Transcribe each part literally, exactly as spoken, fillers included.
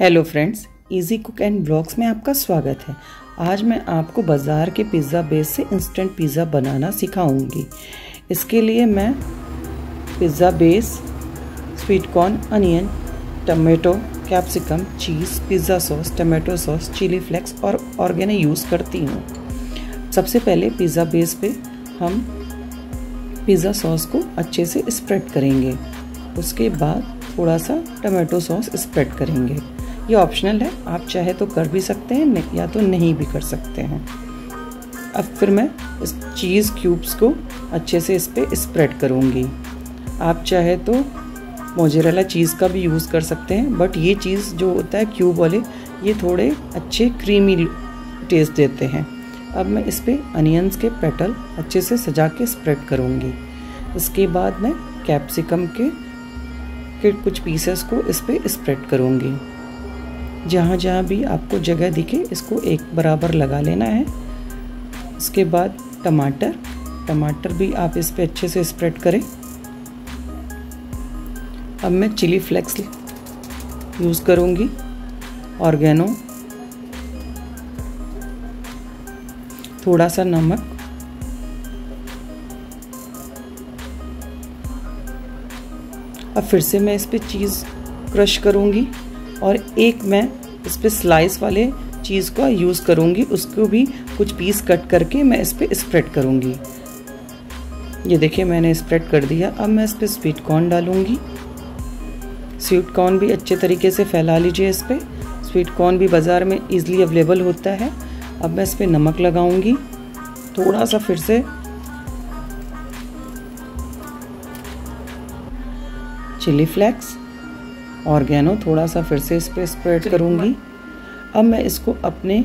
Hello friends, easy cook and blogs में आपका स्वागत है। आज मैं आपको बाज़ार के पिज़्ज़ा बेस से इंस्टेंट पिज़्ज़ा बनाना सिखाऊंगी। इसके लिए मैं pizza base, sweet corn, onion, tomato, capsicum, cheese, pizza sauce, tomato sauce, chilli flakes और ऑर्गेनो यूज़ करती हूँ। सबसे पहले पिज़्ज़ा बेस पे हम पिज़्ज़ा सॉस को अच्छे से स्प्रेड करेंगे। उसके बाद थोड़ा सा टमेटो सॉस स्प्रेड करेंगे। ये ऑप्शनल है, आप चाहे तो कर भी सकते हैं या तो नहीं भी कर सकते हैं। अब फिर मैं इस चीज़ क्यूब्स को अच्छे से इस पर स्प्रेड करूँगी। आप चाहे तो मोज़रेला चीज़ का भी यूज़ कर सकते हैं, बट ये चीज़ जो होता है क्यूब वाले, ये थोड़े अच्छे क्रीमी टेस्ट देते हैं। अब मैं इस पर अनियंस के पेटल अच्छे से सजा के स्प्रेड करूँगी। इसके बाद मैं कैप्सिकम के, के कुछ पीसेस को इस पर स्प्रेड करूँगी। जहाँ जहाँ भी आपको जगह दिखे इसको एक बराबर लगा लेना है। इसके बाद टमाटर टमाटर भी आप इस पर अच्छे से स्प्रेड करें। अब मैं चिली फ्लेक्स यूज़ करूँगी, ऑर्गेनो, थोड़ा सा नमक, और फिर से मैं इस पर चीज़ क्रश करूँगी और एक मैं इस पर स्लाइस वाले चीज़ का यूज़ करूँगी। उसको भी कुछ पीस कट करके मैं इस पर स्प्रेड करूँगी। ये देखिए, मैंने स्प्रेड कर दिया। अब मैं इस पर स्वीट कॉर्न डालूँगी। स्वीट कॉर्न भी अच्छे तरीके से फैला लीजिए। इस पर स्वीट कॉर्न भी बाज़ार में ईज़िली अवेलेबल होता है। अब मैं इस पर नमक लगाऊँगी, थोड़ा सा फिर से चिली फ्लेक्स, ऑर्गेनो थोड़ा सा फिर से इस पर स्प्रेड करूँगी। अब मैं इसको अपने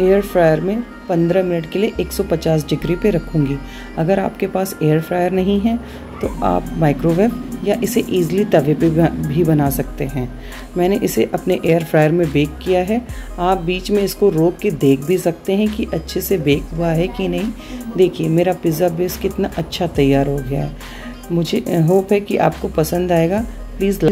एयर फ्रायर में पंद्रह मिनट के लिए एक सौ पचास डिग्री पे रखूँगी। अगर आपके पास एयर फ्रायर नहीं है तो आप माइक्रोवेव या इसे ईज़िली तवे पे भी बना सकते हैं। मैंने इसे अपने एयर फ्रायर में बेक किया है। आप बीच में इसको रोक के देख भी सकते हैं कि अच्छे से बेक हुआ है कि नहीं। देखिए, मेरा पिज़्ज़ा बेस कितना अच्छा तैयार हो गया है। मुझे होप है कि आपको पसंद आएगा। प्लीज़